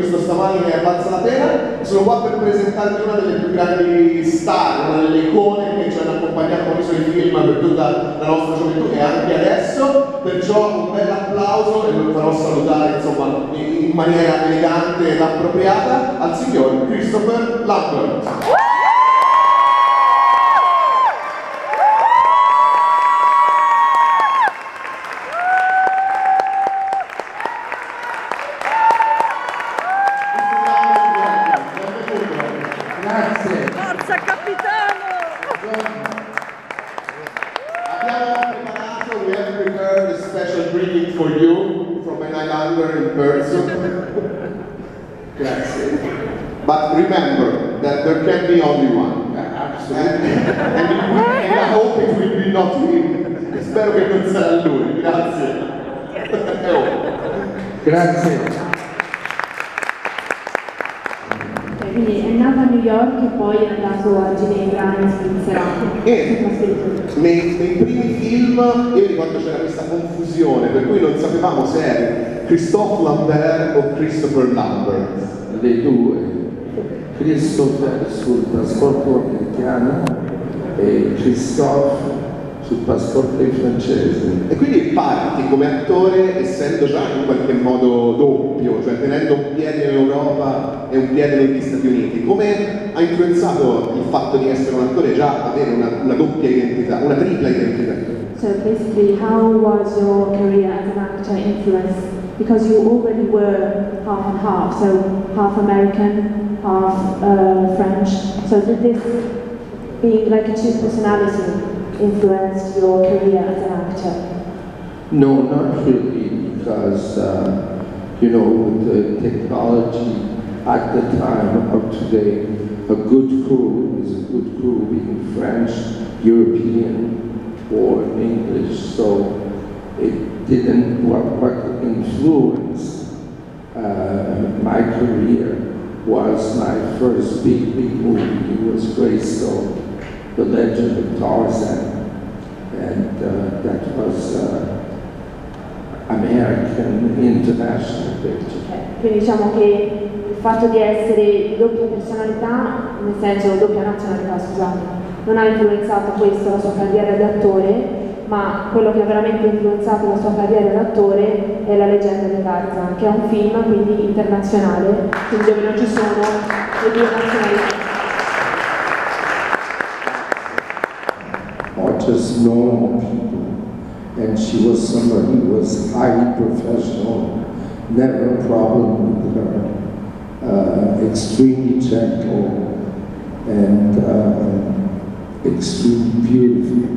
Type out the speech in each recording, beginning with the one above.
visto stamani che è valsa la pena. Sono qua per presentarvi una delle più grandi star, una delle icone che ci hanno accompagnato con i suoi film per tutta la nostra gioventù e anche adesso, perciò un bel applauso e lo farò salutare insomma in maniera elegante ed appropriata al signor Christopher Lambert. Spero che non sarà lui, grazie. Grazie. Quindi è nato a New York e poi è andato a Ginevra in Svizzera. Nei primi film, io ricordo c'era questa confusione, per cui non sapevamo se era Christophe Lambert o Christopher Lambert. Le due. Christophe sul trasporto americano e Christophe sul passaporto francese. E quindi parti come attore essendo già in qualche modo doppio, cioè tenendo un piede in Europa e un piede negli Stati Uniti. Come ha influenzato il fatto di essere un attore già avere una doppia identità, una tripla identità? So basically how was your career as an actor influenced? Because you already were half and half, so half American, half French. So did this being like a two personality influenced your career as an actor? No, not really, because you know, with the technology at the time of today, a good crew is a good crew, being French, European, or English. So it didn't what influenced my career was my first big movie. It was Greystoke, The Legend of Tarzan, and that was American international picture. Quindi diciamo che il fatto di essere doppia personalità, nel senso doppia nazionalità, scusate, non ha influenzato questo la sua carriera di attore, ma quello che ha veramente influenzato la sua carriera d'attore è La Leggenda di Tarzan, che è un film quindi internazionale, quindi dove non ci sono le due nazionalità. Just normal people, and she was somebody who was highly professional, never a problem with her, extremely gentle, and extremely beautiful,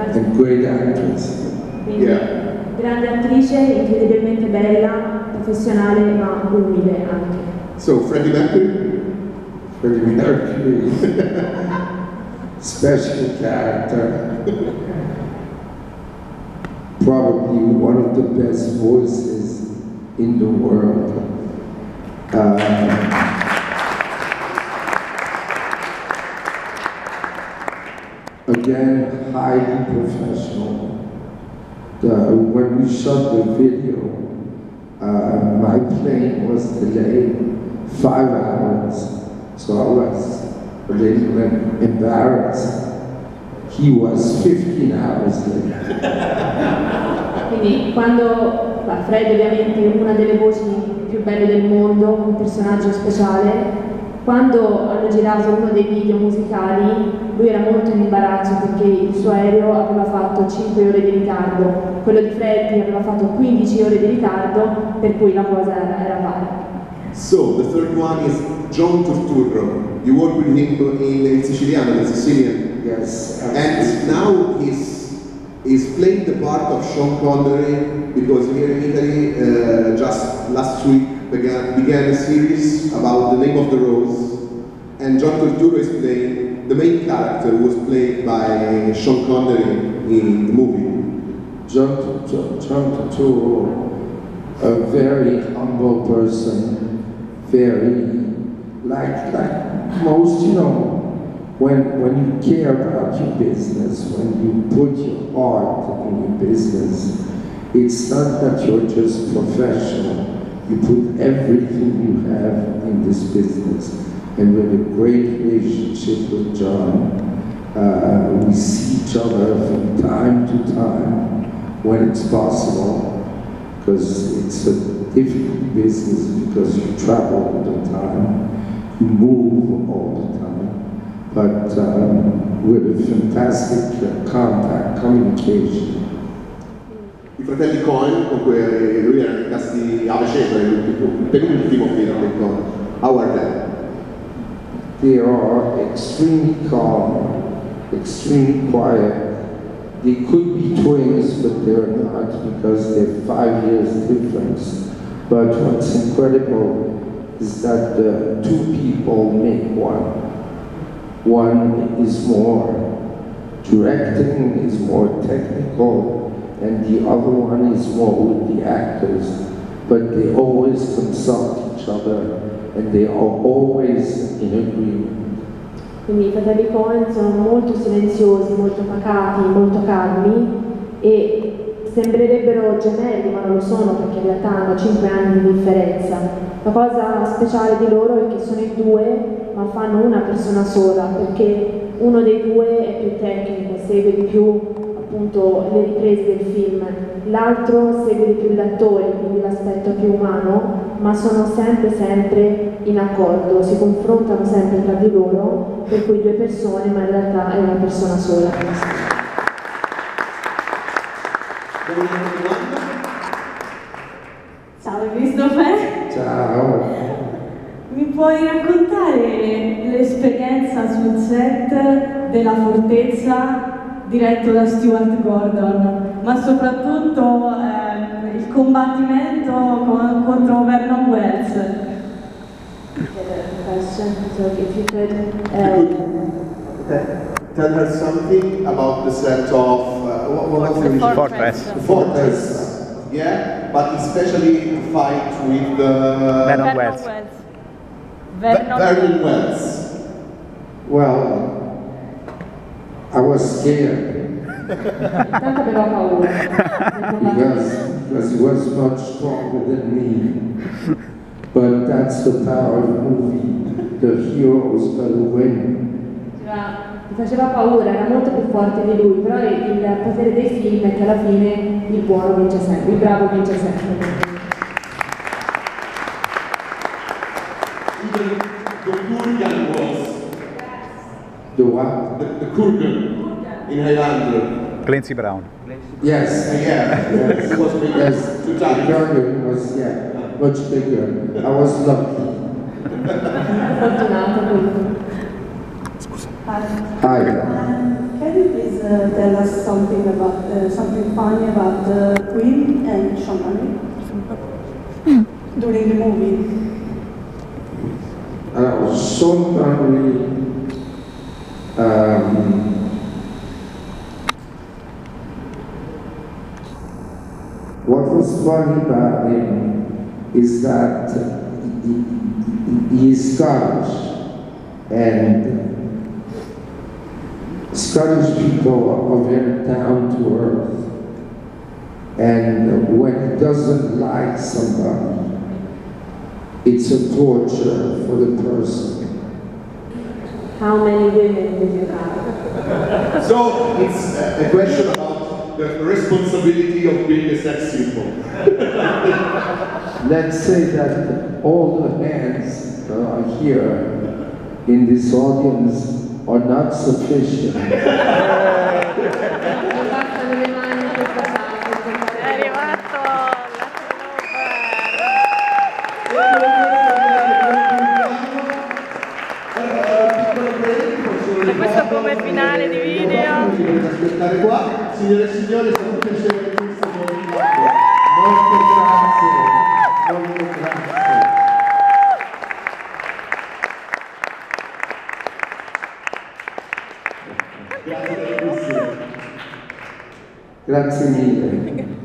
and great actress. Yeah. Grande attrice, incredibilmente bella, professionale, ma umile anche. So Freddie Macri? Freddie Macri. Special character, probably one of the best voices in the world. Again, highly professional. When we shot the video, my plane was delayed 5 hours, so I was a little embarrassed. He was 15 hours late. Quindi quando Fred, ovviamente una delle voci più belle del mondo, un personaggio speciale, quando hanno girato uno dei video musicali, lui era molto in imbarazzo perché il suo aereo aveva fatto 5 ore di ritardo, quello di Fred aveva fatto 15 ore di ritardo, per cui la cosa era male. So, the third one is John Turturro. You work with him in Siciliano, in Sicilian. Yes. And now he's playing the part of Sean Connery, because here in Italy, just last week, began a series about The Name of the Rose. And John Turturro is playing the main character who was played by Sean Connery in the movie. John Turturro, a very humble person. Very, like most, you know, when you care about your business, when you put your heart in your business, it's not that you're just professional, You put everything you have in this business. And we have a great relationship with John. We see each other from time to time when it's possible, because it's a difficult business, because you travel all the time, you move all the time, but with a fantastic contact, communication. I fratelli Cohen, con cui lui era nei casti a Cesare, il penultimo film detto Howard End. They are extremely calm, extremely quiet. They could be twins, but they're not because they're 5 years difference. But what's incredible is that the two people make one. One is more directing, is more technical, and the other one is more with the actors, but they always consult each other and they are always in agreement. Quindi i fratelli Cohen sono molto silenziosi, molto pacati, molto calmi e sembrerebbero gemelli, ma non lo sono perché in realtà hanno 5 anni di differenza. La cosa speciale di loro è che sono i due ma fanno una persona sola, perché uno dei due è più tecnico, segue di più appunto le riprese del film, l'altro segue di più l'attore, quindi l'aspetto più umano, ma sono sempre in accordo, si confrontano sempre tra di loro, per cui due persone, ma in realtà è una persona sola. Ciao Christopher! Ciao! Mi puoi raccontare l'esperienza sul set della Fortezza diretto da Stuart Gordon, ma soprattutto il combattimento contro Vernon Wells? Question. So if you could, tell her something about the set of Fortress. Fortress. Yeah, but especially the fight with Vernon Wells. Vernon Wells. Well, I was scared because he was much stronger than me. But that's the power of the movie. The heroes gotta win. Mi faceva paura, era molto più forte di lui, però il potere dei film è che alla fine il buono vince sempre, il bravo vince sempre. The what? The Kurgan in Highlander. Clancy Brown. Yes, yeah. Yes, it was bigger. Yes, the Kurgan was, yeah, much bigger. I was lucky. Hi. Can you please tell us something about something funny about the Queen and Sean Connery during the movie? Sean Connery. What was funny about him is that he is Scottish, and Scottish people are very down to earth, and when he doesn't like somebody, it's a torture for the person. How many women did you have? So it's a question about the responsibility of being a sex symbol. Let's say that all the hands that are here in this audience are not sufficient. Signore e signori, è stato un piacere questo momento. Molte grazie. Grazie mille.